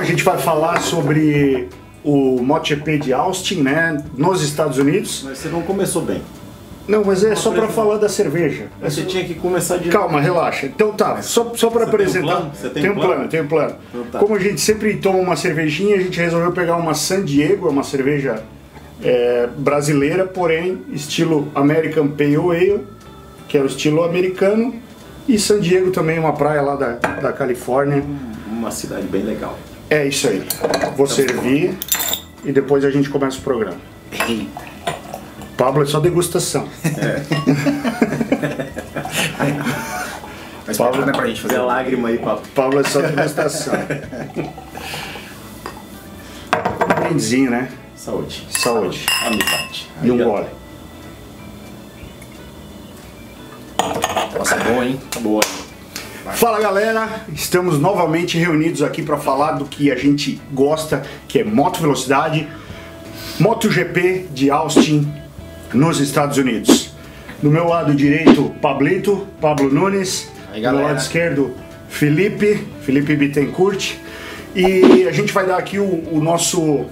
a gente vai falar sobre o MotoGP de Austin, né, nos Estados Unidos. Mas você não começou bem. Não, mas é só para falar da cerveja. Mas você tinha que começar de... Calma, relaxa. Então tá, só para apresentar. Você tem um plano? Tem um plano. Então, tá. Como a gente sempre toma uma cervejinha, a gente resolveu pegar uma San Diego, uma cerveja brasileira, porém estilo American Pale Ale, que é o estilo americano. E San Diego também, uma praia lá da Califórnia. Uma cidade bem legal. É isso aí. Vou servir e depois a gente começa o programa. Eita. Pablo é só degustação. É. Mas Pablo não é pra gente fazer. É lágrima aí, Pablo. Pablo é só degustação. Um benzinho, né? Saúde. Saúde. Amizade. E um gole. Nossa, boa, hein? Boa. Fala, galera, estamos novamente reunidos aqui para falar do que a gente gosta, que é Moto Velocidade, MotoGP de Austin, nos Estados Unidos. Do meu lado direito, Pablito, Pablo Nunes. Aí, do lado esquerdo, Felipe Bittencourt. E a gente vai dar aqui o nosso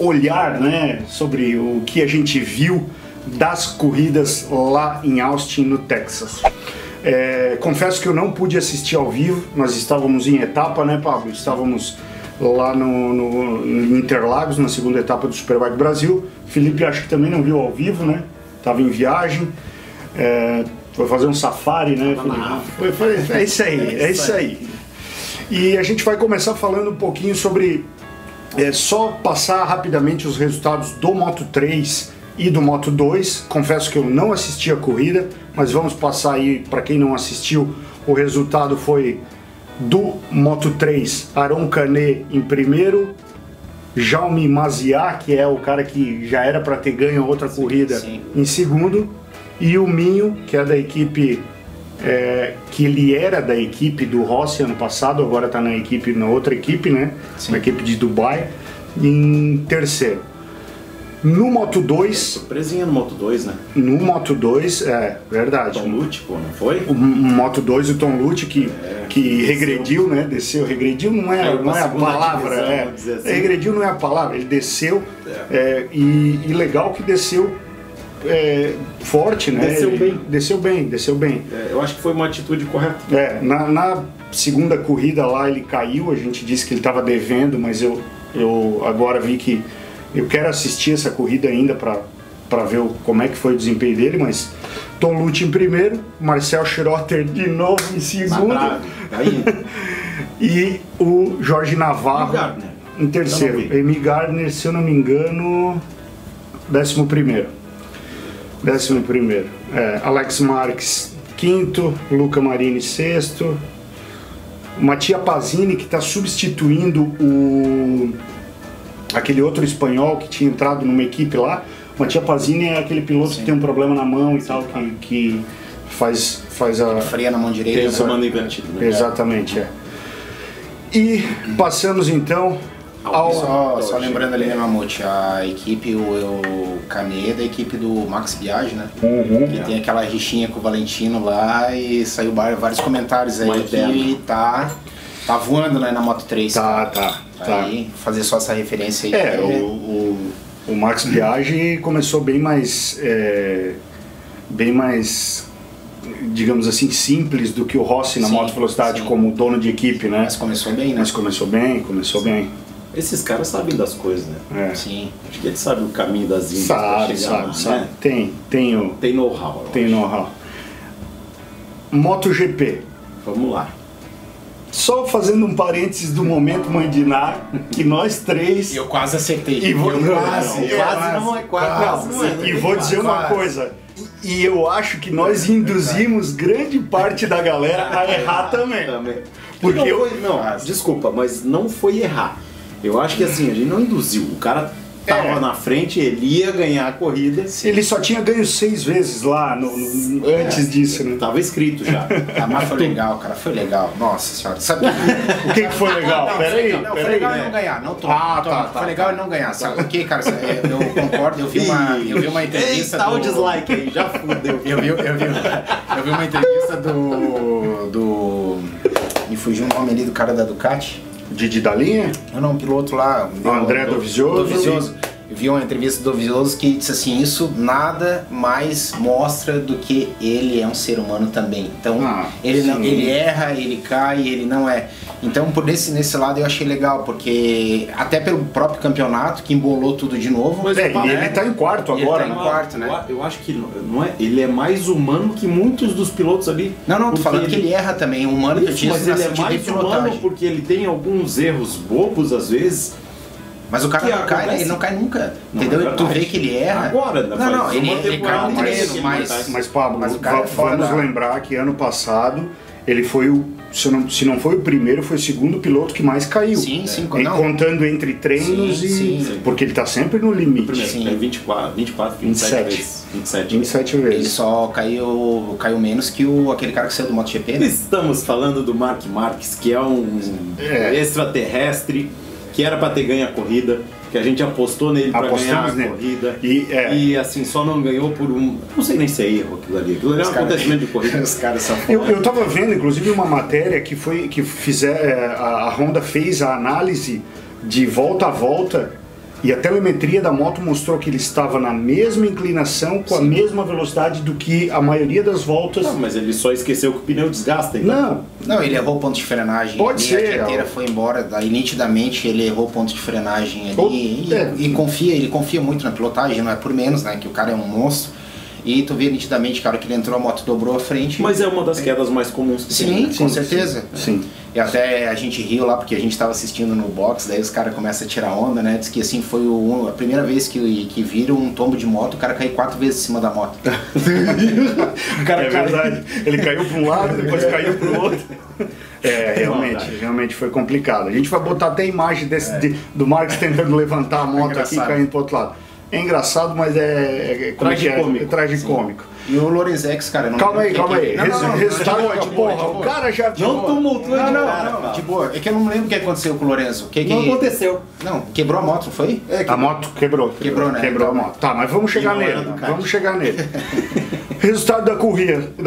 olhar, né, sobre o que a gente viu das corridas lá em Austin, no Texas. Confesso que eu não pude assistir ao vivo, nós estávamos em etapa, né, Pablo? Estávamos lá no Interlagos, na segunda etapa do Superbike Brasil. Felipe acho que também não viu ao vivo, né? Tava em viagem, foi fazer um safari, né? É isso aí, é isso aí. E a gente vai começar falando um pouquinho sobre, só passar rapidamente os resultados do Moto 3 e do Moto 2. Confesso que eu não assisti a corrida, mas vamos passar aí, para quem não assistiu, o resultado foi... Do Moto 3, Aron Canet em primeiro, Jaume Maziá, que é o cara que já era para ter ganho outra corrida, em segundo, e o Minho, que é da equipe, que ele era da equipe do Rossi ano passado, agora está na outra equipe, né? Sim. Na equipe de Dubai, em terceiro. No Moto 2... Surpresinha no Moto 2, né? No Moto 2, verdade. Tom Lute, pô, não foi? O Moto 2 e o Tom Lute que regrediu, né? Desceu, regrediu não é a palavra. Assim. Regrediu não é a palavra, ele desceu. E legal que desceu forte, né? Desceu bem. Desceu bem, desceu bem. Eu acho que foi uma atitude correta. Na segunda corrida lá ele caiu, a gente disse que ele estava devendo, mas eu agora vi que... Eu quero assistir essa corrida ainda para ver como é que foi o desempenho dele, mas Tom Lute em primeiro, Marcel Schroeter de novo em segundo. E o Jorge Navarro em terceiro. Emi Gardner, se eu não me engano, 11º. 11º. Alex Marques, quinto. Luca Marini, sexto. Mattia Pasini, que está substituindo aquele outro espanhol que tinha entrado numa equipe lá. Mattia Pasini é aquele piloto que tem um problema na mão e tal, que faz a... Freia na mão direita. Tem o comando invertido. Exatamente, E passamos então ao... Só lembrando ali, né, Mamute, a equipe, o Canet da equipe do Max Biaggi, né? Uhum. Que tem aquela rixinha com o Valentino lá e saiu vários comentários aí dela. E tá voando, né, na Moto 3. Tá. Aí, fazer só essa referência aí. O Max Biaggi começou bem mais, digamos assim, simples do que o Rossi na Moto Velocidade como dono de equipe, né? Mas começou bem, né? Mas começou bem. Esses caras sabem das coisas, né? Sim. Acho que eles sabem o caminho das índias pra chegar lá, né? Tem know-how. Tem know-how. MotoGP. Vamos lá. Só fazendo um parênteses do momento Mãe Dinar, que nós três... Eu quase acertei. E vou dizer uma coisa, e eu acho que nós induzimos grande parte da galera a errar também. Porque desculpa, mas não foi errar. Eu acho que assim, a gente não induziu, o cara... Tava na frente, ele ia ganhar a corrida. Ele só tinha ganho 6 vezes lá antes disso, né? Tava escrito já. Mas foi legal, cara. Foi legal. Nossa senhora. Sabe o que foi legal? Foi legal ele não ganhar. Foi legal ele não ganhar. Sabe o que, cara? Eu concordo. Eu vi uma entrevista. Eita, o dislike aí. Já fudeu. Eu vi uma entrevista do. Me fugiu o nome ali do cara da Ducati. Didi da linha? Não, um piloto lá. André Dovizioso. Eu vi uma entrevista do Dovizioso que disse assim, isso nada mais mostra do que ele é um ser humano também. Então, ele erra, ele cai, ele não é. Então, por nesse lado eu achei legal, porque até pelo próprio campeonato, que embolou tudo de novo. Mas ele tá em quarto agora, né? Ele tá em quarto, né? Eu acho que não é, ele é mais humano que muitos dos pilotos ali. Não, não, tô falando que ele erra também, humano que eu tinha. Mas ele é mais humano porque ele tem alguns erros bobos, às vezes. Mas o cara não cai, ele não cai nunca, não, entendeu? É, tu vê que ele erra. Agora, não, ele cai no treino, mas Pablo, vamos lembrar que ano passado ele foi o, se não foi o primeiro, foi o segundo piloto que mais caiu. Sim, sim. E contando entre treinos sim. Porque ele tá sempre no limite. Sim. 27 vezes. Ele só caiu menos que aquele cara que saiu do MotoGP, né? Estamos falando do Marc Marquez, que é um extraterrestre, que era para ter ganho a corrida, que a gente apostou nele para ganhar a corrida e assim, só não ganhou por um... Não sei nem se é erro aquilo ali, aquilo era um acontecimento de corrida. Os caras são foda. Eu tava vendo, inclusive, uma matéria que a Honda fez a análise de volta a volta e a telemetria da moto mostrou que ele estava na mesma inclinação, com a mesma velocidade do que a maioria das voltas. Não, mas ele só esqueceu que o pneu desgasta, então. Não, ele errou o ponto de frenagem. Pode ser. A dianteira foi embora, daí nitidamente ele errou o ponto de frenagem ali. E ele confia muito na pilotagem, não é por menos, né, que o cara é um monstro. E tu vê nitidamente, cara, que ele entrou, a moto dobrou a frente. Mas é uma das quedas mais comuns que tem, né? Sim, com certeza. Sim. E até a gente riu lá, porque a gente estava assistindo no box, daí os caras começam a tirar onda, né? Diz que assim, foi a primeira vez que viram um tombo de moto, o cara caiu 4 vezes em cima da moto. O cara é verdade. Ele caiu para um lado, depois caiu para o outro. É, realmente foi complicado. A gente vai botar até a imagem do Marcos tentando levantar a moto aqui e caindo para o outro lado. É engraçado, mas é tragicômico. E o Lorenzo, cara, não... Calma aí. De boa, o cara já... Não tumultua de boa. De boa. É que eu não lembro o que aconteceu com o Lorenzo. Não aconteceu. Não, quebrou a moto, não foi? A moto quebrou. Quebrou, né? Quebrou a moto. Tá, mas vamos chegar nele. Resultado da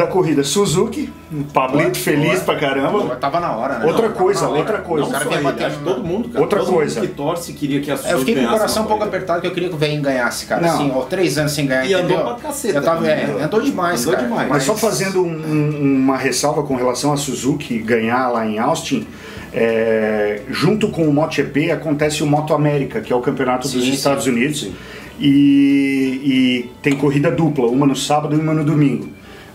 corrida. Suzuki, Pablito feliz pra caramba. Tava na hora, né? Outra coisa. O cara quer bater todo mundo, cara. Outra coisa. Que torce, queria que a Suzuki... Eu fiquei com o coração um pouco apertado, que eu queria que o velho ganhasse, cara. Assim, ó, 3 anos sem ganhar, entendeu? E andou pra caceta. Andou demais. Mas só fazendo uma ressalva com relação a Suzuki ganhar lá em Austin, junto com o MotoGP acontece o Moto América, que é o campeonato dos Estados Unidos. Sim. E tem corrida dupla, uma no sábado e uma no domingo.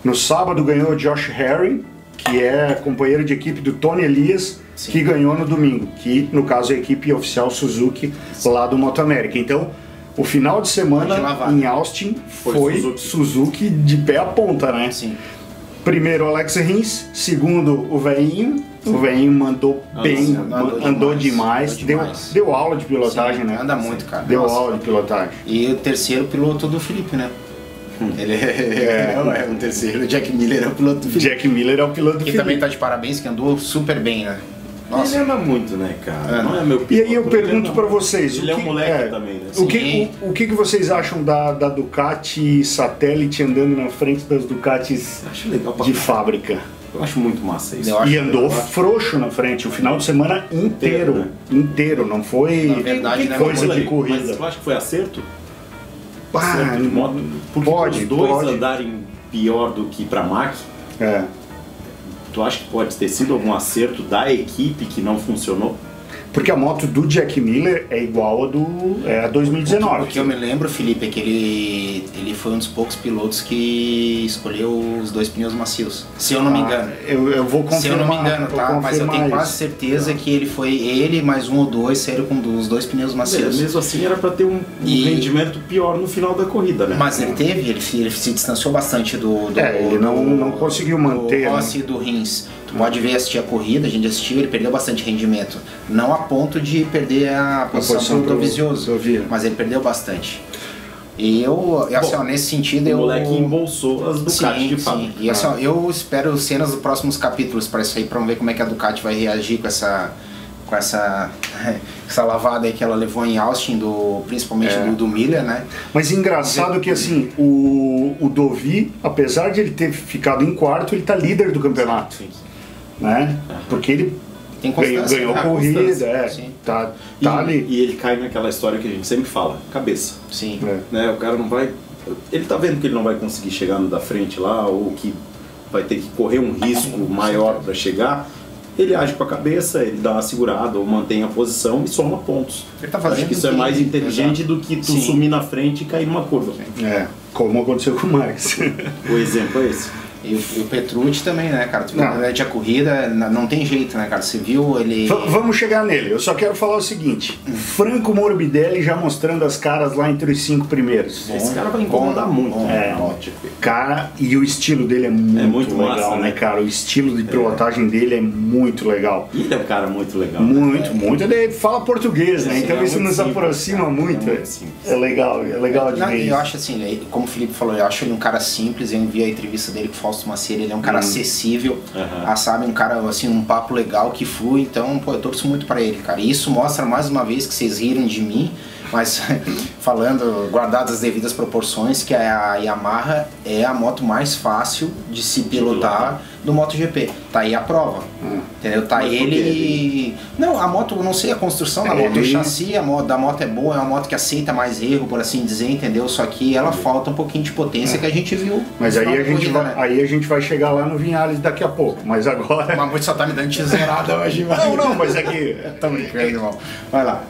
No sábado ganhou o Josh Herring, que é companheiro de equipe do Tony Elias, que ganhou no domingo, que no caso é a equipe oficial Suzuki lá do Moto América. Então o final de semana em Austin foi Suzuki de pé a ponta, né? Sim. Primeiro Alex Rins, segundo o velhinho. O velhinho mandou bem, andou demais. Deu aula de pilotagem, né? Anda muito, cara. Deu aula de pilotagem. E o terceiro piloto do Felipe, né? Ele é o terceiro. O Jack Miller é o piloto do Felipe. Que também tá de parabéns, que andou super bem, né? Nossa. Ele anda muito, né, cara? Não é meu piloto. E aí eu pergunto pra vocês... Ele é um moleque também, né? O que vocês acham da Ducati satélite andando na frente das Ducatis de fábrica? Eu acho muito massa isso. E andou frouxo na frente o final de semana inteiro. Não foi coisa de corrida. Mas eu acho que foi acerto? Acerto de moto. Porque os dois andarem pior do que pra Mach. É. Tu acha que pode ter sido algum acerto da equipe que não funcionou? Porque a moto do Jack Miller é igual a a 2019. O que eu me lembro, Felipe, é que ele foi um dos poucos pilotos que escolheu os 2 pneus macios. Se eu não me engano. Eu vou confirmar. Se eu não me engano, tá? Mas eu tenho quase certeza que ele mais 1 ou 2 saíram com os 2 pneus macios. Mesmo assim era para ter um rendimento pior no final da corrida, né? Mas ele se distanciou bastante do... ele não conseguiu manter. Do Rossi e do Rins. Tu pode assistir a corrida, a gente assistiu, ele perdeu bastante rendimento. Não a ponto de perder a posição do Dovizioso, mas ele perdeu bastante. E nesse sentido... O moleque embolsou as Ducati de fato. E eu espero cenas dos próximos capítulos para isso aí, para ver como é que a Ducati vai reagir com essa lavada aí que ela levou em Austin, principalmente do Miller, né? Mas engraçado que assim, o Dovi, apesar de ele ter ficado em quarto, ele tá líder do campeonato. Sim. Né? Porque ele tem constância. Ganhou corrida, tá ali. E ele cai naquela história que a gente sempre fala, cabeça. Sim. É. Né, o cara não vai... Ele tá vendo que ele não vai conseguir chegar no da frente lá, ou que vai ter que correr um risco maior para chegar. Ele age com a cabeça, ele dá uma segurada, ou mantém a posição e soma pontos. Ele tá fazendo. Acho que isso é mais inteligente do que tu sumir na frente e cair numa curva. É, como aconteceu com o Marques. O exemplo é esse. E o Petrucci também, né, cara? Tu viu durante a corrida, não tem jeito, né, cara? Você viu ele... Vamos chegar nele. Eu só quero falar o seguinte. Franco Morbidelli já mostrando as caras lá entre os 5 primeiros. Esse cara vai incomodar muito. É, cara, e o estilo dele é muito legal, massa, né, cara? O estilo de pilotagem dele é muito legal. Ele é um cara muito legal. Muito, muito. Ele fala português, né? Então isso nos aproxima muito. É legal, de ver. Eu acho assim, como o Felipe falou, eu acho ele um cara simples. Eu vi a entrevista dele com o Fausto Macieira, ele é um cara acessível, sabe, um cara assim, um papo legal que flui, então, pô, eu torço muito pra ele, cara. E isso mostra mais uma vez que vocês riram de mim, mas falando, guardadas as devidas proporções, que a Yamaha é a moto mais fácil de se pilotar do MotoGP. Tá aí a prova, entendeu? Tá ele... Não, a moto, não sei, a construção da moto, o chassi da moto é boa, é uma moto que aceita mais erro, por assim dizer, entendeu? Só que ela falta um pouquinho de potência que a gente viu. Mas aí a gente vai chegar lá no Viñales daqui a pouco, mas agora... Mas você só tá me dando tesourada hoje, mano. Não, mas é que... Tá brincando, irmão. Vai lá.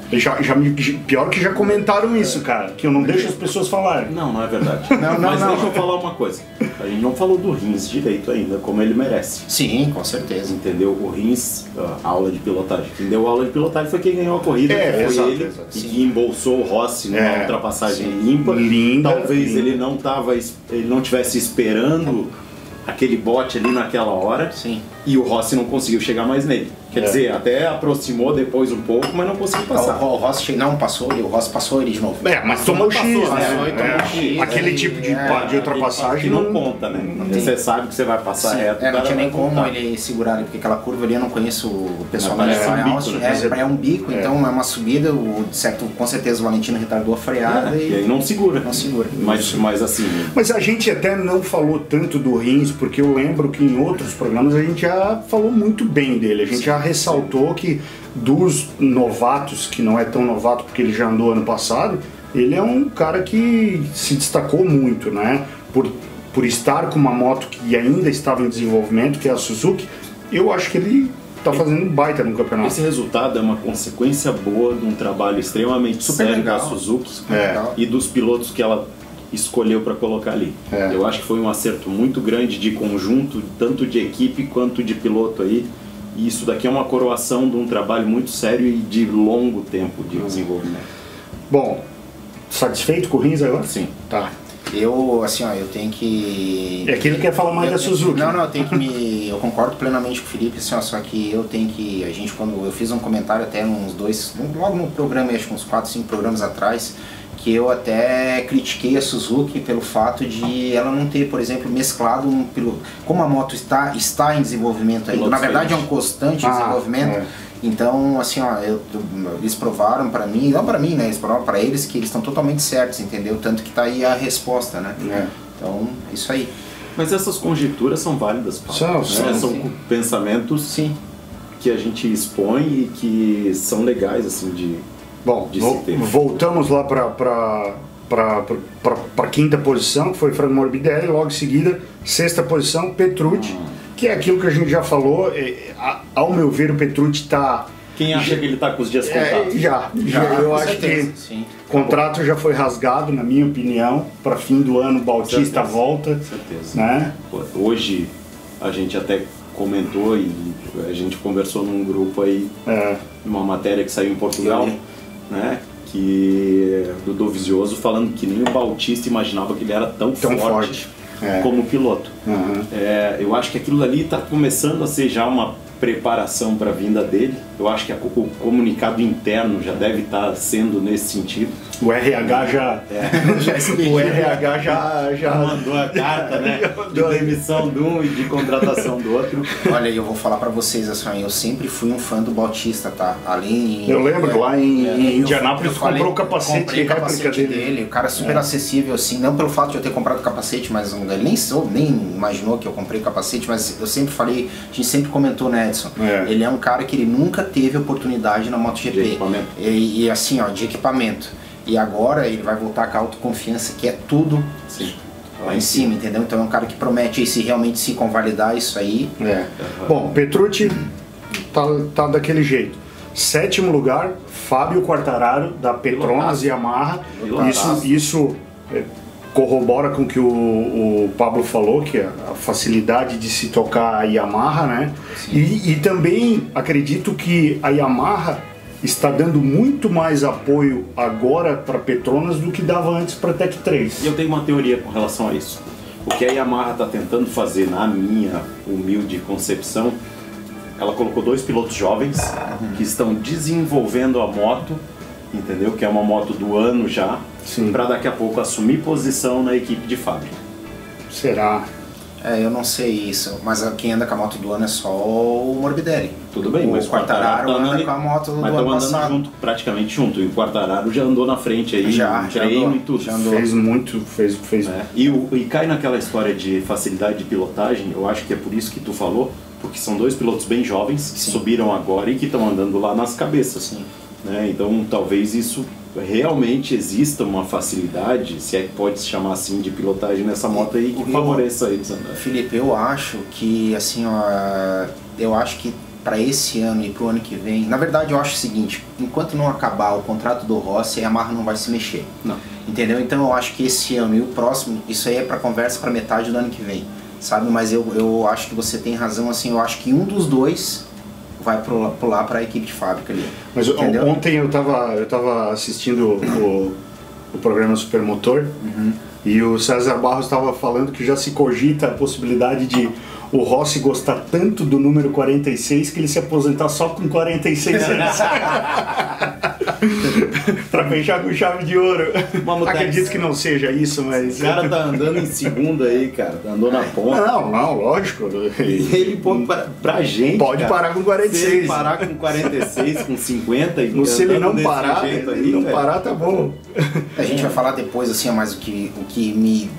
Pior que já comentaram isso, cara, que eu não deixo as pessoas falarem. Não é verdade. Mas deixa eu falar uma coisa. A gente não falou do Rins direito ainda, como ele merece. Sim, com certeza. Entendeu? O Rins, a aula de pilotagem. Quem deu aula de pilotagem foi quem ganhou a corrida. Foi ele que embolsou o Rossi numa ultrapassagem limpa. Linda, talvez linda. Ele não tivesse esperando aquele bote ali naquela hora. Sim. E o Rossi não conseguiu chegar mais nele. Quer dizer, até aproximou depois um pouco, mas não conseguiu passar. O Rossi não passou, o Rossi passou ele de novo. Mas tomou o X, né? Aquele tipo de ultrapassagem não conta, né? Você sabe que você vai passar reto. Não tinha nem como ele segurar ali, porque aquela curva ali eu não conheço o pessoal. É um bico, então é uma subida, com certeza o Valentino retardou a freada e aí não segura. Mas assim... Mas a gente até não falou tanto do Rins, porque eu lembro que em outros programas a gente já falou muito bem dele, a gente já ressaltou que dos novatos, que não é tão novato porque ele já andou ano passado, ele é um cara que se destacou muito, né? Por estar com uma moto que ainda estava em desenvolvimento, que é a Suzuki, eu acho que ele tá fazendo um baita no campeonato. Esse resultado é uma consequência boa de um trabalho extremamente sério da Suzuki e dos pilotos que ela escolheu para colocar ali. Eu acho que foi um acerto muito grande de conjunto, tanto de equipe quanto de piloto aí. E isso daqui é uma coroação de um trabalho muito sério e de longo tempo de desenvolvimento. Bom, satisfeito com o Rins agora? Sim. Tá. Eu, assim, ó, eu tenho que... É que ele quer falar mais da Suzuki. Não, eu tenho que me... Eu concordo plenamente com o Felipe, assim, ó, só que eu tenho que... A gente, quando... Eu fiz um comentário até uns dois... Logo no programa, acho que uns 4, 5 programas atrás, que eu até critiquei a Suzuki pelo fato de ela não ter, por exemplo, mesclado um piloto. Como a moto está em desenvolvimento ainda, na verdade é um constante desenvolvimento, então assim, ó, eles provaram pra mim, não pra mim, né, eles provaram pra eles que eles estão totalmente certos, entendeu? Tanto que tá aí a resposta, né? Então, é isso aí. Mas essas conjecturas são válidas, Paulo. São pensamentos que a gente expõe e que são legais, assim, de... Bom, voltamos lá para quinta posição, que foi Franco Morbidelli, logo em seguida, sexta posição, Petrucci, que é aquilo que a gente já falou, ao meu ver, o Petrucci está... Quem acha que ele está com os dias contados? Eu acho que o contrato já foi rasgado, na minha opinião, para fim do ano, Bautista volta. Com certeza. Né? Hoje a gente até comentou e a gente conversou num grupo aí, numa matéria que saiu em Portugal, né, que do Dovizioso falando que nem o Bautista imaginava que ele era tão forte como piloto. Eu acho que aquilo ali está começando a ser já uma preparação para a vinda dele. Eu acho que o comunicado interno já deve estar sendo nesse sentido. O RH já mandou a carta, né? De demissão de um e de contratação do outro. Olha, eu vou falar para vocês assim, eu sempre fui um fã do Bautista, tá? Eu lembro lá em Indianápolis comprou o capacete dele. O cara é super acessível, assim, não pelo fato de eu ter comprado o capacete, mas ele nem imaginou que eu comprei capacete, mas eu sempre falei, a gente sempre comentou, né? Edson. É. Ele é um cara que ele nunca teve oportunidade na MotoGP. E assim, ó, de equipamento. E agora ele vai voltar com a autoconfiança, que é tudo lá em cima, entendeu? Então é um cara que promete aí, se realmente se convalidar isso aí. É. Bom, Petrucci tá daquele jeito. Sétimo lugar, Fábio Quartararo, da Petronas e Yamaha. Isso corrobora com o que o Pablo falou, que é a facilidade de se tocar a Yamaha, né? E também acredito que a Yamaha está dando muito mais apoio agora para Petronas do que dava antes para Tech 3. E eu tenho uma teoria com relação a isso. O que a Yamaha está tentando fazer, na minha humilde concepção, ela colocou dois pilotos jovens que estão desenvolvendo a moto, entendeu? Que é uma moto do ano já, para daqui a pouco assumir posição na equipe de fábrica. Será? É, eu não sei isso, mas quem anda com a moto do ano é só o Morbidelli. Tudo bem, mas o Quartararo anda com a moto do ano passado. Junto, praticamente junto, e o Quartararo já andou na frente aí, já andou, e tudo. Já andou. Fez muito, fez. É. E cai naquela história de facilidade de pilotagem, eu acho que é por isso que tu falou, porque são dois pilotos bem jovens que subiram agora e que estão andando lá nas cabeças. Sim. Né? Então talvez isso realmente exista uma facilidade, se é que pode se chamar assim, de pilotagem nessa moto aí, que favoreça eles andar. Felipe, eu acho que assim, ó, eu acho que para esse ano e para o ano que vem, na verdade eu acho o seguinte, enquanto não acabar o contrato do Rossi, a Yamaha não vai se mexer. Não. Entendeu? Então eu acho que esse ano e o próximo, isso aí é para conversa para metade do ano que vem. Sabe, mas eu acho que você tem razão, assim, eu acho que um dos dois vai pular para a equipe de fábrica ali. Mas ontem eu tava assistindo o programa Supermotor, e o César Barros estava falando que já se cogita a possibilidade de o Rossi gostar tanto do número 46 que ele se aposentar só com 46 anos. Pra fechar com chave de ouro. Mano, acredito que não seja isso, mas... O cara tá andando em segunda aí, cara. Andou na ponta. Não, lógico. Ele põe pra gente, pode cara, parar com 46. Se ele parar com 46, com 50... E se ele não parar, tá bom. A gente vai falar depois, assim, mas o que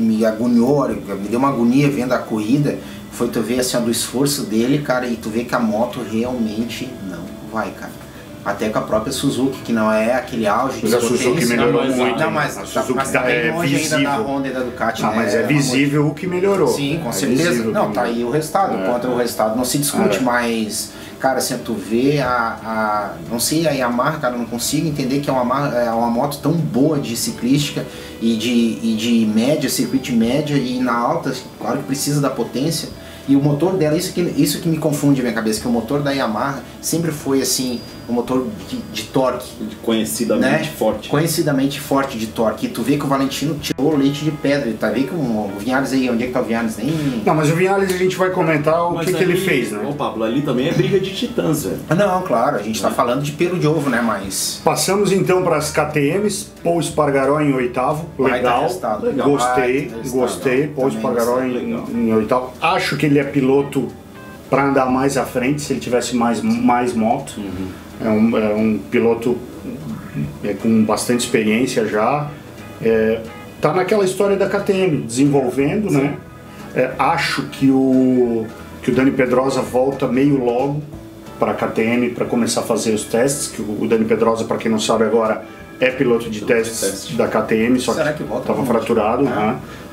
me agoniou, me deu uma agonia vendo a corrida, foi tu ver, assim, do esforço dele, cara, e tu vê que a moto realmente não vai, cara. Até com a própria Suzuki, que não é aquele auge. Mas a Suzuki melhorou muito. Não, mas tá bem longe ainda da Honda e da Ducati. Ah, né? Mas é visível o que melhorou. Sim, com certeza. Não, tá aí o resultado. Contra o resultado não se discute, mas... Cara, assim, tu vê não sei, a Yamaha, cara, eu não consigo entender que é uma moto tão boa de ciclística e de média, circuito média, e na alta, claro que precisa da potência. E o motor dela, isso que me confunde na minha cabeça, que o motor da Yamaha sempre foi assim, um motor de torque. Conhecidamente, né? Forte. Conhecidamente forte de torque. E tu vê que o Valentino tirou o leite de pedra. Tá vendo que o Viñales aí, onde é que tá o Viñales? Não, mas o Viñales a gente vai comentar o que ele fez, né? Ô Pablo, ali também é briga de titãs, velho. Não, claro, a gente tá falando de pelo de ovo, né, mas... Passamos então para as KTMs, Pol Espargaró em oitavo, legal. Gostei, Pol Espargaró em oitavo. Acho que ele é piloto para andar mais à frente se ele tivesse mais moto. É um piloto com bastante experiência já. Tá naquela história da KTM, desenvolvendo, né? Acho que o Dani Pedrosa volta meio logo para a KTM para começar a fazer os testes. Que o Dani Pedrosa, para quem não sabe agora, é piloto de testes da KTM, só que estava fraturado.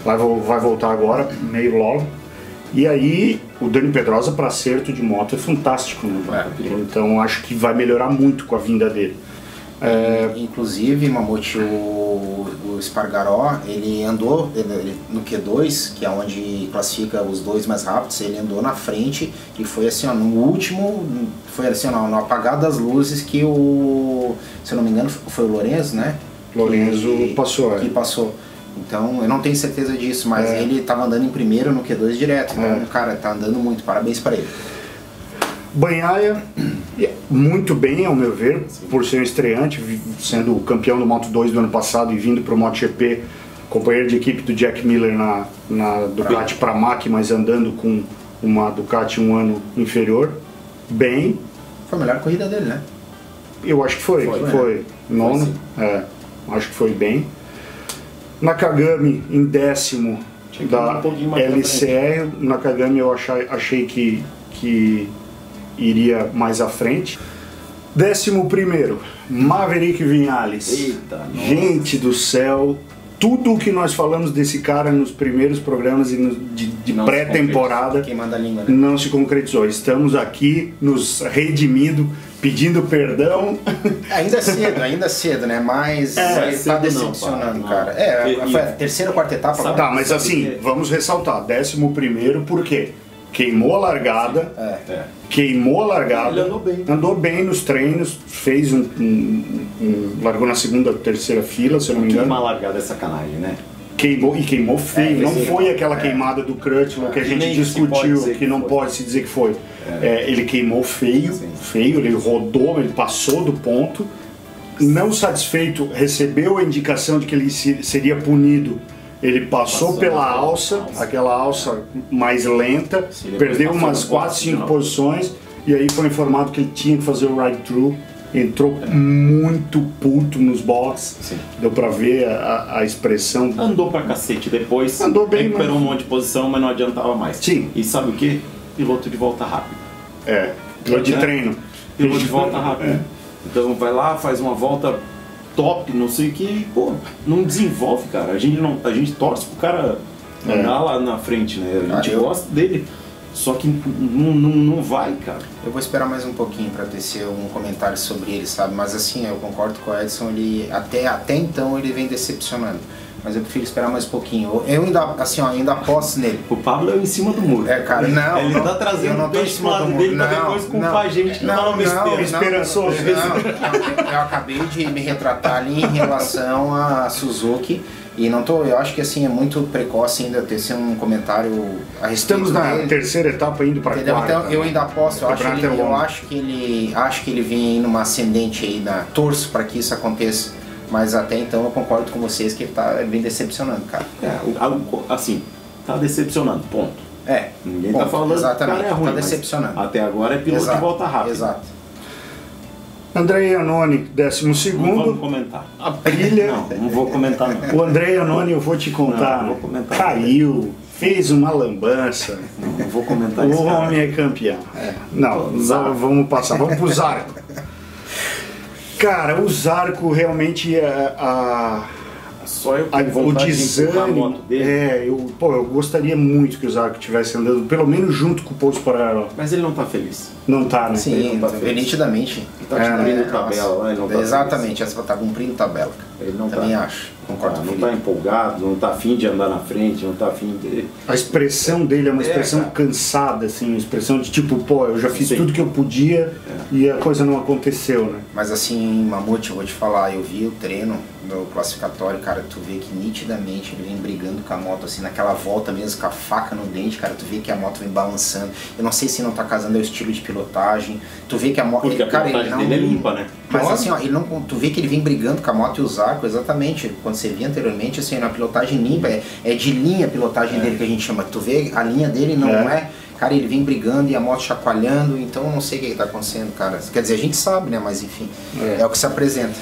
Vai voltar agora, meio logo. E aí, o Dani Pedrosa para acerto de moto é fantástico, né? Então acho que vai melhorar muito com a vinda dele. Inclusive, Mamute, o Espargaró, ele andou no Q2, que é onde classifica os dois mais rápidos, ele andou na frente e foi assim, ó, no último, foi assim, ó, no apagar das luzes que se eu não me engano, foi o Lorenzo, né? Lorenzo passou. Então, eu não tenho certeza disso, mas ele estava andando em primeiro no Q2 direto. Então, cara, tá andando muito. Parabéns para ele. Bagnaia, muito bem, ao meu ver, por ser um estreante, sendo o campeão do Moto 2 do ano passado e vindo para o MotoGP, companheiro de equipe do Jack Miller na Ducati Pramac, mas andando com uma Ducati um ano inferior. Bem. Foi a melhor corrida dele, né? Eu acho que foi. Nono. Acho que foi bem. Nakagami em décimo da LCR. Nakagami eu achei que iria mais à frente. 11º, Maverick Viñales. Eita, gente do céu, tudo o que nós falamos desse cara nos primeiros programas e de pré-temporada não se concretizou. Estamos aqui nos redimindo, pedindo perdão. Ainda cedo, né? Mas tá decepcionando, cara. Foi a terceira ou quarta etapa. Tá, mas assim, vamos ressaltar, 11º, por quê? Queimou a largada, Ele andou bem nos treinos, fez largou na segunda, terceira fila, se eu não me engano. Queimar a largada é sacanagem, né? Queimou feio, não foi aquela queimada do Crutchlow que a gente discutiu, que não pode se dizer que foi. Ele queimou feio, ele rodou, ele passou do ponto, não satisfeito, recebeu a indicação de que ele seria punido. Ele passou pela alça, aquela alça mais lenta, perdeu umas 4, 5 posições e aí foi informado que ele tinha que fazer o ride-through. Entrou muito puto nos boxes, deu pra ver a expressão. Andou pra cacete depois, andou bem, recuperou um monte de posição, mas não adiantava mais. Sim. E sabe o que? Piloto de volta rápida. Piloto de treino. Piloto de volta rápida. Então vai lá, faz uma volta top, não sei o que, pô, não desenvolve, cara. A gente torce pro cara andar lá na frente, né? A gente gosta dele, só que não vai, cara. Eu vou esperar mais um pouquinho pra tecer um comentário sobre ele, sabe? Mas assim, eu concordo com o Edson, ele até então ele vem decepcionando. Mas eu prefiro esperar mais um pouquinho. Eu ainda, assim, ó, ainda aposto nele. O Pablo é em cima do muro. Cara, não. Ele tá trazendo o peixe do lado dele pra depois culpar a gente que fala besteira. Esperançoso. Eu acabei de me retratar ali em relação a Suzuki. E não tô, eu acho que assim, é muito precoce ainda ter sido um comentário a respeito. Estamos na terceira etapa indo para a quarta. Então, eu ainda aposto, eu acho que ele vem numa ascendente aí, torço para que isso aconteça. Mas até então eu concordo com vocês que ele tá bem decepcionando, cara. Assim, tá decepcionando, ponto. Ninguém ponto, tá falando exatamente, cara, é ruim, tá decepcionando. Até agora é piloto de volta rápida. Exato. André Iannone, 12º. Não vamos comentar. A pilha... Não vou comentar não. O André Iannone, eu vou te contar, não vou comentar, caiu, fez uma lambança. Não vou comentar isso. O homem é campeão. Vamos passar, vamos pro Zarco. Cara, o Zarco realmente o desânimo dele. Eu gostaria muito que o Zarco estivesse andando, pelo menos junto com o Pol Espargaró. Mas ele não tá feliz. Não tá, né? Sim, ele não tá feliz. Nitidamente. Ele tá cumprindo tabela. Ele não tá exatamente, essa tá cumprindo tabela. Ele não também acho. Concordo. Não tá empolgado, não tá afim de andar na frente, não tá afim de... A expressão dele é uma expressão cansada, assim, uma expressão de tipo, pô, eu já fiz tudo que eu podia e a coisa não aconteceu, né? Mas assim, Mamute, eu vou te falar, eu vi o treino do classificatório, cara, tu vê que nitidamente ele vem brigando com a moto, assim, naquela volta mesmo, com a faca no dente, cara, tu vê que a moto vem balançando. Eu não sei se não tá casando o estilo de pilotagem, tu vê que a moto... Porque a pilotagem dele é limpa, né? Mas assim, ó, ele não, tu vê que ele vem brigando com a moto e o Zarco, exatamente, quando você via anteriormente, assim, na pilotagem limpa, é de linha a pilotagem dele que a gente chama, tu vê, a linha dele não é... Cara, ele vem brigando e a moto chacoalhando, então eu não sei o que tá acontecendo, cara. Quer dizer, a gente sabe, né, mas enfim, é o que se apresenta.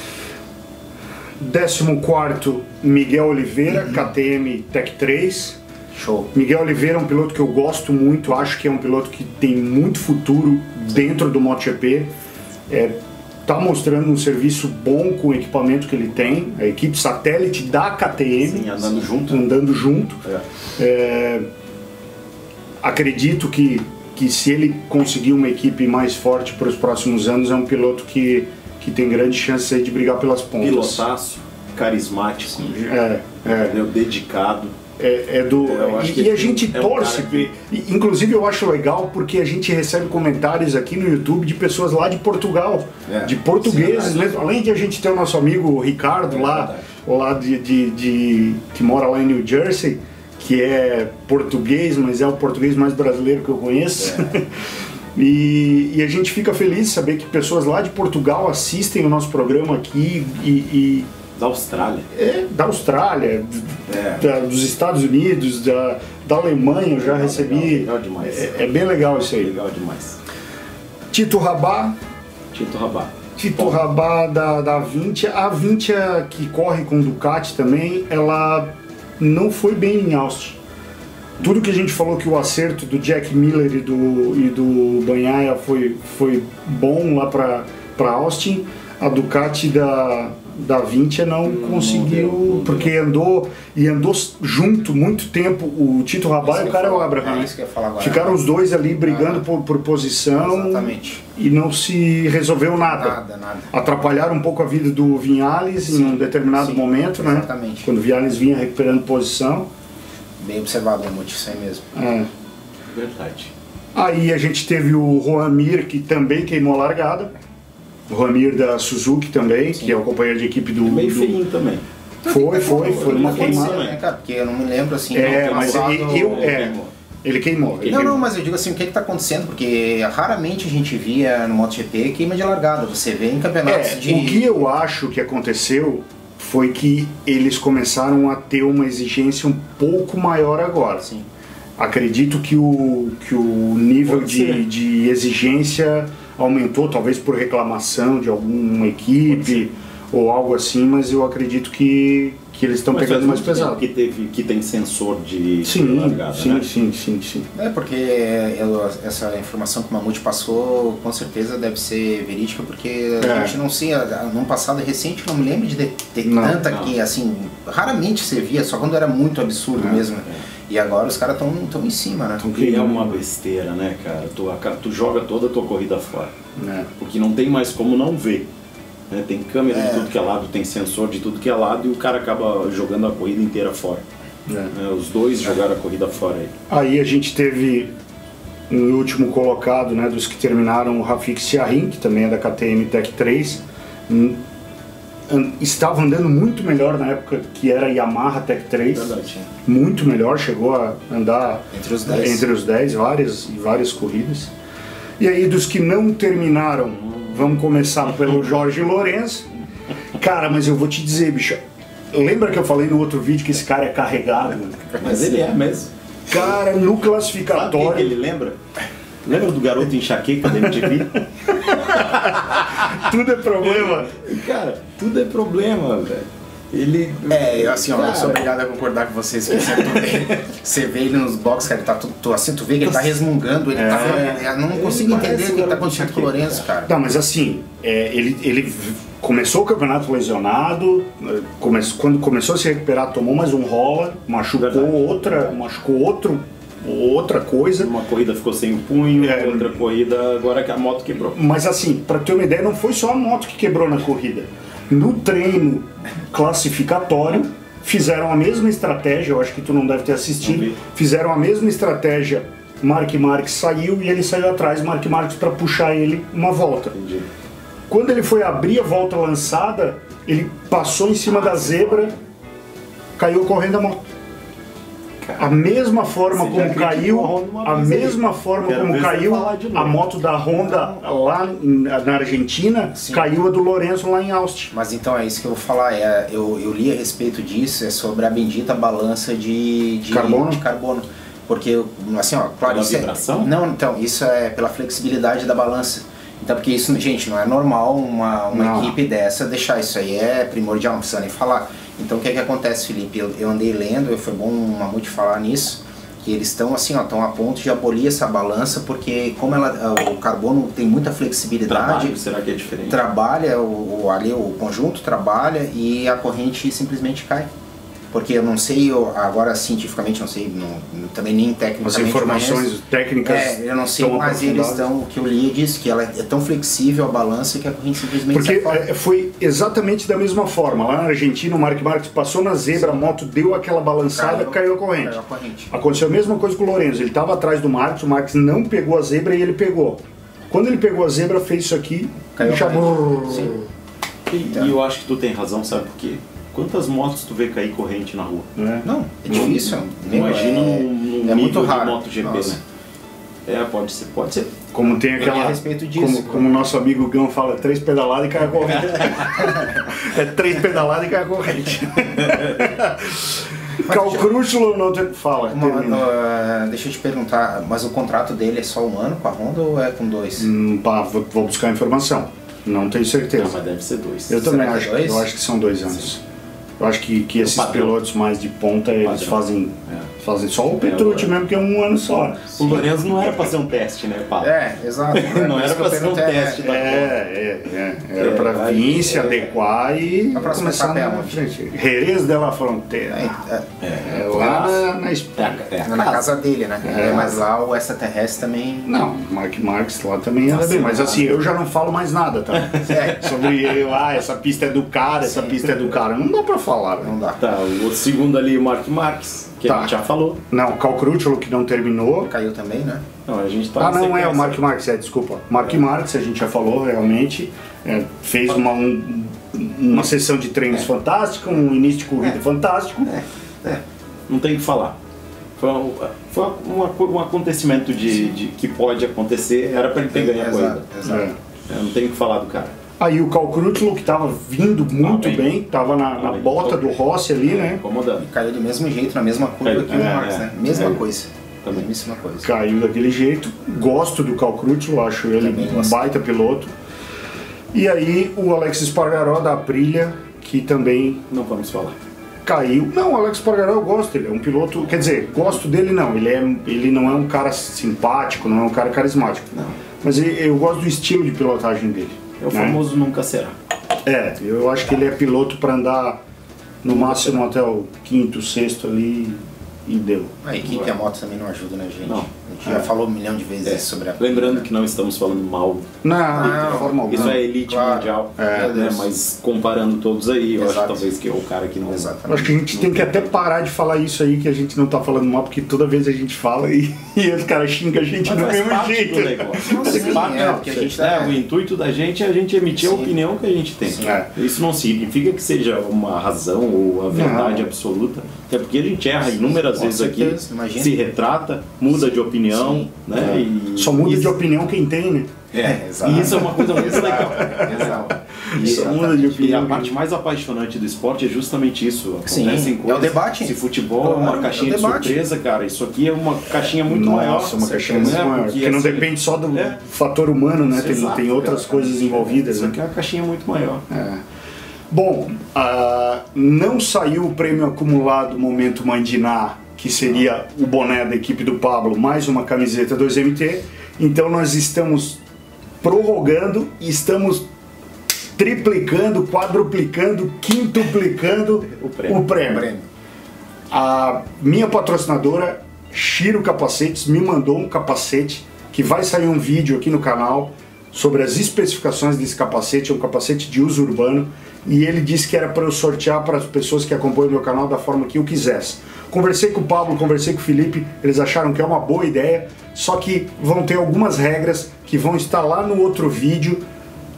14º, Miguel Oliveira, KTM Tech 3. Show. Miguel Oliveira é um piloto que eu gosto muito, acho que é um piloto que tem muito futuro dentro do MotoGP. Tá mostrando um serviço bom com o equipamento que ele tem, a equipe satélite da KTM. Sim, andando junto. Acredito que se ele conseguir uma equipe mais forte para os próximos anos, é um piloto que tem grande chance de brigar pelas pontas. Pilotaço, carismático, dedicado. A gente torce, inclusive eu acho legal porque a gente recebe comentários aqui no YouTube de pessoas lá de Portugal, de portugueses, mesmo, além de a gente ter o nosso amigo Ricardo que mora lá em New Jersey, que é português, mas é o português mais brasileiro que eu conheço. E a gente fica feliz de saber que pessoas lá de Portugal assistem o nosso programa aqui e da Austrália. Dos Estados Unidos, da Alemanha, eu já recebi. Legal demais. É bem legal isso aí. Legal demais. Tito Rabá da Avintia. A Avintia, que corre com Ducati também, ela não foi bem em Austin. Tudo que a gente falou que o acerto do Jack Miller e do Bagnaia foi bom lá para Austin, a Ducati da Vintia não conseguiu, não deu. Porque andou junto muito tempo o Tito Rabai e o cara o Abraham. É isso que eu ia falar agora. Ficaram os dois ali brigando por posição. Exatamente. E não se resolveu nada. Nada. Atrapalharam um pouco a vida do Viñales em um determinado momento, exatamente. Né? Exatamente. Quando o Viñales vinha recuperando posição. Bem observado, isso aí mesmo. É. Verdade. Aí a gente teve o Juan Mir, que também queimou a largada. O Ramir da Suzuki também, sim. Que é o companheiro de equipe do... Meio feinho também. Foi uma queimada. Né, cara? Porque eu não me lembro assim... Ele queimou. Não, mas eu digo assim, o que está acontecendo? Porque raramente a gente via no MotoGP queima de largada. Você vê em campeonatos de... O que eu acho que aconteceu foi que eles começaram a ter uma exigência um pouco maior agora. Sim. Acredito que o nível de exigência... aumentou, talvez por reclamação de alguma equipe ou algo assim, mas eu acredito que eles estão pegando mais pesado. Que tem sensor de largada, né? Sim. É, porque essa informação que o Mamute passou, com certeza deve ser verídica, porque a gente não sei, no passado recente, não me lembro de ter tanta que, assim, raramente você via, só quando era muito absurdo mesmo. E agora os caras estão em cima, né? Que é uma besteira, né, cara? Tu joga toda a tua corrida fora. É. Porque não tem mais como não ver. Né? Tem câmera de tudo que é lado, tem sensor de tudo que é lado e o cara acaba jogando a corrida inteira fora. É. Né? Os dois jogaram a corrida fora aí. Aí a gente teve um último colocado, né, dos que terminaram, o Rafik Siarin, que também é da KTM Tech 3. Estava andando muito melhor na época que era Yamaha Tech 3, verdade. Muito melhor, chegou a andar entre os 10 várias corridas. E aí dos que não terminaram, vamos começar pelo Jorge Lorenzo. Cara, mas eu vou te dizer, bicho, lembra que eu falei no outro vídeo que esse cara é carregado? Mas ele é mesmo. Cara, no classificatório... Sabe ele lembra? Lembra do garoto enxaqueca da MTV? Tudo é problema. Cara, tudo é problema, velho. Ele... assim, ó, eu sou obrigado a concordar com vocês que você vê ele nos boxes, cara, ele tá tudo assim, tu vê que ele tá resmungando, ele tá... Eu não consigo entender o que tá acontecendo com o Lorenzo, cara. Não, mas assim, ele começou o campeonato lesionado, quando começou a se recuperar, tomou mais um rola, machucou outra coisa. Uma corrida ficou sem punho, outra corrida agora que a moto quebrou. Mas assim, pra ter uma ideia, não foi só a moto que quebrou na corrida. No treino classificatório, fizeram a mesma estratégia, eu acho que tu não deve ter assistido, fizeram a mesma estratégia, Marc Marquez saiu e ele saiu atrás, Marc Marquez pra puxar ele uma volta. Entendi. Quando ele foi abrir a volta lançada, ele passou em cima da zebra, caiu correndo a moto. A mesma forma como caiu, a moto da Honda lá na Argentina, sim. Caiu a do Lorenzo lá em Austin. Mas então é isso que eu vou falar, eu li a respeito disso, é sobre a bendita balança de carbono. Porque, assim, ó, claro, isso vibração? Não, então, isso é pela flexibilidade da balança. Então, porque isso, gente, não é normal uma equipe dessa deixar isso aí, é primordial, não precisa nem falar. Então o que é que acontece, Felipe? Eu andei lendo, foi bom o Mamute falar nisso, que eles estão assim, ó, a ponto de abolir essa balança, porque como o carbono tem muita flexibilidade... Trabalho, será que é diferente? Trabalha, o conjunto trabalha e a corrente simplesmente cai. Porque eu não sei, agora cientificamente, não sei, também nem tecnicamente... As informações técnicas... eu não sei, mas eles estão... O que eu li disse que ela é tão flexível a balança que a corrente simplesmente... Porque foi exatamente da mesma forma. Lá na Argentina, o Marc Marquez passou na zebra, a moto deu aquela balançada, caiu a corrente. Aconteceu a mesma coisa com o Lorenzo. Ele estava atrás do Marquez, o Marquez não pegou a zebra e ele pegou. Quando ele pegou a zebra, fez isso aqui e chamou... E eu acho que tu tem razão, sabe por quê? Quantas motos tu vê cair corrente na rua? Não, é difícil. Imagina um nível de MotoGP, né? Pode ser. Como tem aquela... A respeito disso. Como o nosso amigo Gão fala, 3 pedaladas e cai a corrente. 3 pedaladas e cai a corrente. Calcrúchulo não fala. Deixa eu te perguntar, mas o contrato dele é só 1 ano com a Honda ou é com 2? Vou buscar informação. Não tenho certeza. Mas deve ser 2. Eu também acho que são 2 anos. Eu acho que esses pilotos mais de ponta, eles fazem só o Petrucci mesmo, que é um ano só. Sim. O Lorenzo não era para ser um teste, né, Paulo? É, exato. Não era para ser um teste da Copa. Era para vir, se adequar e... A próxima etapa é onde? Jerez de la Frontera. É lá na Espanha. Na casa dele, né? Mas lá o extraterrestre também... Não, Marc Marquez lá também era bem. Mas assim, eu já não falo mais nada, tá? Sobre, essa pista é do cara, essa pista é do cara. Não dá para falar. Não dá. Tá, o segundo ali, o Marc Marquez, que a gente já falou. Não, o Calcrutolo, que não terminou. Caiu também, né? Não, a gente tá não é o Marc Marquez, desculpa. Marc Marquez, a gente já falou, realmente. É, fez uma sessão de treinos fantástica, um início de corrida fantástico. Não tem o que falar. Foi um acontecimento de que pode acontecer, era pra ele ter ganho a corrida. Não tem o que falar do cara. Aí o Calcrutolo, que estava vindo muito bem, estava na bota do Rossi ali, né? Incomodando. Caiu do mesmo jeito, na mesma curva que o Marquez, né? Mesma coisa. Também. Mesma coisa. Caiu daquele jeito. Gosto do Calcrutolo, acho ele um baita piloto. E aí o Alex Espargaró da Aprilia, que também... Não vamos falar. Caiu. Não, o Alex Espargaró eu gosto, ele é um piloto... Quer dizer, gosto dele não, ele não é um cara simpático, não é um cara carismático. Não. Mas eu gosto do estilo de pilotagem dele. É o famoso nunca será. É, eu acho que ele é piloto para andar no máximo até o quinto, sexto ali e deu. A equipe e a moto também não ajuda, né, gente? Não. A gente já falou um milhão de vezes sobre a... Lembrando que não estamos falando mal. Não, isso é elite mundial, né? Mas comparando todos aí, eu acho talvez que é o cara que não... Exatamente. Acho que a gente tem que até parar de falar isso aí, que a gente não tá falando mal, porque toda vez a gente fala e os caras xingam a gente do mesmo jeito. O intuito da gente é a gente emitir a opinião que a gente tem. Isso não significa que seja uma razão ou a verdade absoluta, até porque a gente erra inúmeras vezes aqui, se retrata, muda de opinião. Sim, né? E só muda de opinião quem tem, né? E isso é uma coisa muito legal. E a parte mais apaixonante do esporte é justamente isso. Acontecem coisas, é o debate. Se futebol é uma caixinha de surpresa, cara, isso aqui é uma caixinha muito maior. Nossa, uma caixinha muito maior. Porque não depende só do fator humano, né? Tem outras coisas envolvidas. Isso aqui é uma caixinha muito maior. Bom, não saiu o prêmio acumulado Momento Mandiná, que seria o boné da equipe do Pablo, mais uma camiseta 2MT. Então nós estamos prorrogando, estamos triplicando, quadruplicando, quintuplicando o prêmio. A minha patrocinadora, Shiro Capacetes, me mandou um capacete, que vai sair um vídeo aqui no canal sobre as especificações desse capacete. É um capacete de uso urbano, e ele disse que era para eu sortear para as pessoas que acompanham o meu canal da forma que eu quisesse. Conversei com o Pablo, conversei com o Felipe, eles acharam que é uma boa ideia, só que vão ter algumas regras que vão estar lá no outro vídeo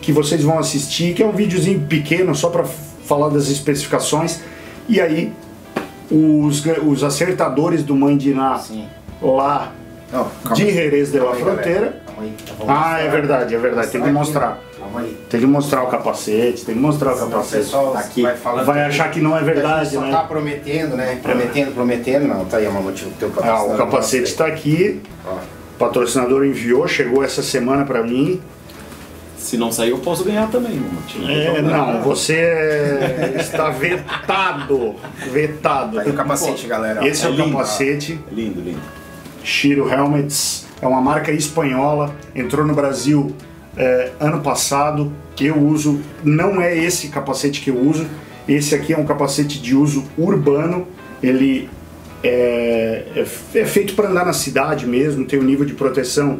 que vocês vão assistir, que é um videozinho pequeno só para falar das especificações. E aí os acertadores do Mandiná lá de Jerez de la Frontera... É verdade, tem que mostrar. Tem que mostrar o capacete, O pessoal vai achar que não é verdade, né? Só tá prometendo, né? Prometendo, não. Tá aí, Mamotinho, o teu patrocinador. O capacete tá aqui. O patrocinador enviou, chegou essa semana pra mim. Se não sair, eu posso ganhar também, Mamotinho. Não, você está vetado. Vetado. Tá aí o capacete, galera. Esse é o capacete. Lindo, lindo. Shiro Helmets. É uma marca espanhola. Entrou no Brasil... ano passado. Eu uso, não é esse capacete que eu uso, esse aqui é um capacete de uso urbano, ele é feito para andar na cidade mesmo, tem um nível de proteção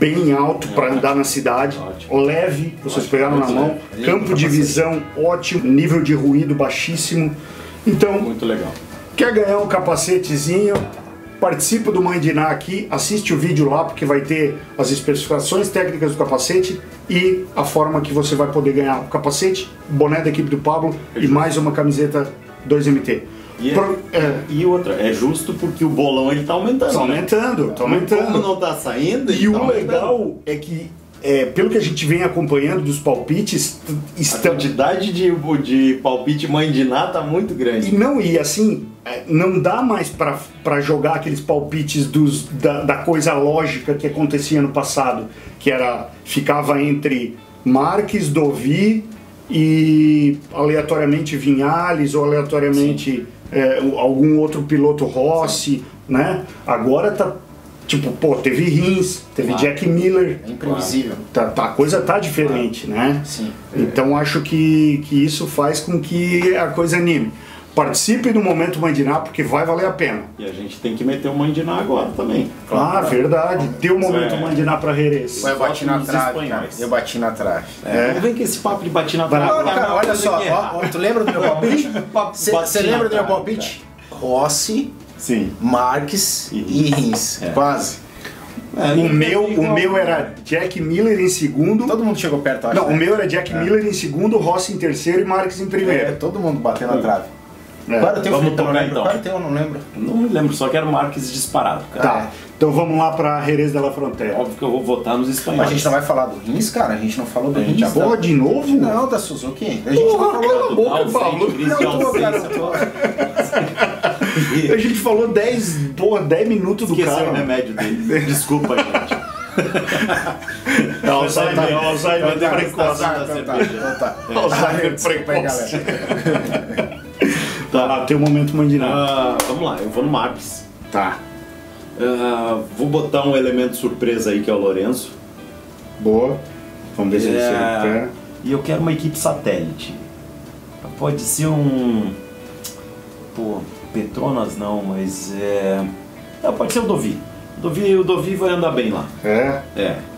bem alto para andar na cidade, leve, vocês pegaram na mão, campo de visão ótimo, nível de ruído baixíssimo, então, muito legal. Quer ganhar um capacetezinho? Participa do Mandiná aqui, assiste o vídeo lá, porque vai ter as especificações técnicas do capacete e a forma que você vai poder ganhar o capacete, boné da equipe do Pablo e mais uma camiseta 2MT. E outra, é justo porque o bolão ele tá aumentando. Tá aumentando. Como não tá saindo, e o legal é que... pelo que a gente vem acompanhando dos palpites, a quantidade de palpite Mandiná tá muito grande. E assim, não dá mais para jogar aqueles palpites da coisa lógica que acontecia no passado, que ficava entre Marques, Dovi e aleatoriamente Viñales ou aleatoriamente algum outro piloto Rossi, né? Agora tá tipo, pô, teve Rins, teve Jack Miller. É imprevisível. Tá, a coisa tá diferente, né? Sim. Então acho que isso faz com que a coisa anime. Participe do Momento Mandiná, porque vai valer a pena. E a gente tem que meter o Mandiná agora também. Ah, verdade. Deu o Momento Mandiná pra Jerez. Eu bati na trave, cara. Eu bati na trave. Não vem com esse papo de bater na trave. Olha só, ó, tu lembra do meu palpite? Você lembra do meu palpite? Rossi, Marques e Rins. Quase. O meu era Jack Miller em segundo. Todo mundo chegou perto, acho. Não, o meu era Jack Miller em segundo, Rossi em terceiro e Marques em primeiro. Todo mundo bateu na trave. Vamos tocar então. Eu não lembro. Não me lembro, só que era o Marques disparado, cara. Tá, então vamos lá pra Jerez de la Frontera. Óbvio que eu vou votar nos espanhóis. A gente não vai falar do Rins, cara? A gente não falou do Rins. Boa, de novo? Não, da Suzuki. A gente a gente falou 10 minutos do cara. Esqueceu o remédio dele. Desculpa, gente. É Alzheimer precoce. Alzheimer precoce. Tá, tem o Momento Mandiná. Vamos lá, eu vou no Marques. Tá. Vou botar um elemento surpresa aí, que é o Lorenzo. Boa. Vamos ver se ele quer. E eu quero uma equipe satélite. Pode ser um... Pô, Petronas não, mas não, pode ser o Dovi. O Dovi vai andar bem lá. É.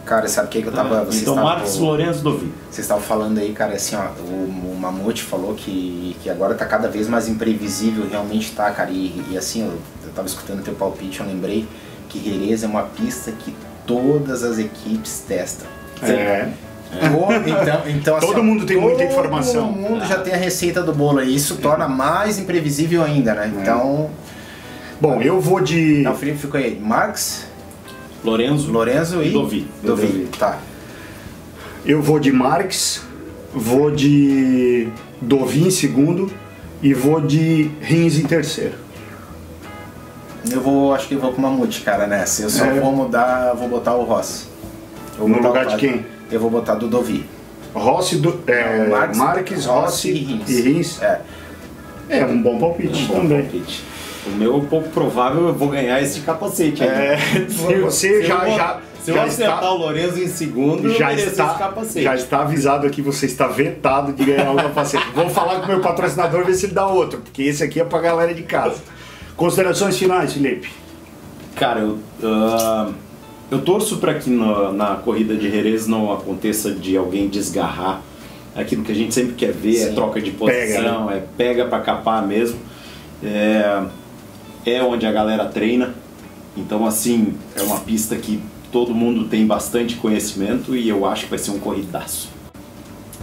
Cara, sabe o que eu tava... Então Marques, Lorenzo, Dovi. Vocês estavam falando aí, cara, assim, ó, o Mamute falou que agora tá cada vez mais imprevisível, realmente tá, cara. E assim, eu tava escutando teu palpite, eu lembrei que Jerez é uma pista que todas as equipes testam. Então, assim, todo mundo tem muita informação. Todo mundo já tem a receita do bolo e isso torna mais imprevisível ainda, né? Então... Bom, eu vou de... Não, o Felipe ficou aí. Marques, Lorenzo e Dovi. Tá. Eu vou de Marques, vou de Dovi em segundo e vou de Rins em terceiro. Eu vou, acho que eu vou com o Mamute, cara, né? Se eu só vou mudar, vou botar o Rossi. No lugar de quem? Eu vou botar do Dovi. Rossi, Marques, Rossi e Rins. É um bom palpite também. O meu, pouco provável, eu vou ganhar esse capacete. Se eu acertar o Lorenzo em segundo, já está avisado aqui, você está vetado de ganhar o capacete. Vou falar com o meu patrocinador, ver se ele dá outro, porque esse aqui é pra galera de casa. Considerações finais, Felipe? Cara, eu torço para que na corrida de Jerez não aconteça de alguém desgarrar. Aquilo que a gente sempre quer ver é troca de posição, pega para capar mesmo. É onde a galera treina, então assim, é uma pista que todo mundo tem bastante conhecimento e eu acho que vai ser um corridaço.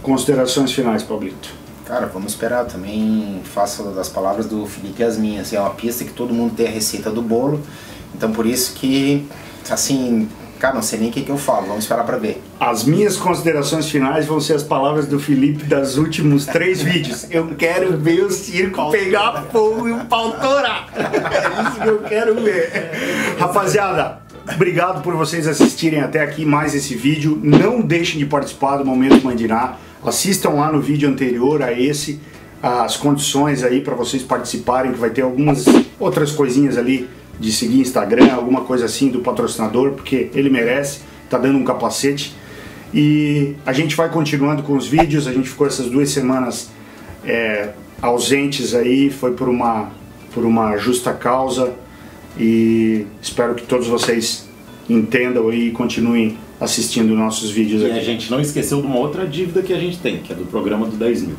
Considerações finais, Pablito? Cara, vamos esperar, também faço das palavras do Felipe as minhas. É uma pista que todo mundo tem a receita do bolo, então por isso que... Assim, cara, não sei nem o que eu falo, vamos esperar pra ver. As minhas considerações finais vão ser as palavras do Felipe dos últimos 3 vídeos. Eu quero ver o circo pegar fogo e o pau torar. É isso que eu quero ver. Rapaziada, obrigado por vocês assistirem até aqui mais esse vídeo. Não deixem de participar do Momento Mandiná. Assistam lá no vídeo anterior a esse, as condições aí pra vocês participarem, que vai ter algumas outras coisinhas ali. De seguir Instagram, alguma coisa assim do patrocinador, porque ele merece, tá dando um capacete. E a gente vai continuando com os vídeos, a gente ficou essas 2 semanas ausentes aí, foi por uma justa causa e espero que todos vocês entendam e continuem assistindo nossos vídeos aqui. E a gente não esqueceu de uma outra dívida que a gente tem, que é do programa do 10 mil.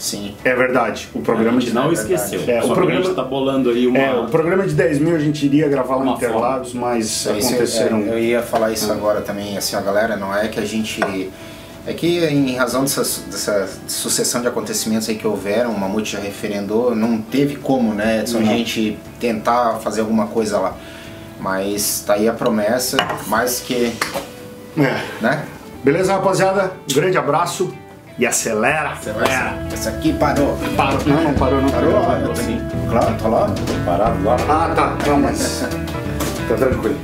Sim. É verdade. O programa de não esqueceu. O programa está bolando aí uma... o programa de 10 mil a gente iria gravar lá em Interlagos, mas aconteceram... Eu ia falar isso agora também, assim, a galera, não é que a gente... É que em razão dessa sucessão de acontecimentos aí que houveram, o Mamute já referendou, não teve como, né, a gente tentar fazer alguma coisa lá. Mas tá aí a promessa, mais que... Né? Beleza, rapaziada? Um grande abraço. E acelera! Essa aqui parou! Parou! Não parou, não parou! Parou assim. Claro, tá lá? Parado lá. Ah, tá, mas... Tá tranquilo.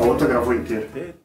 A outra gravou inteira.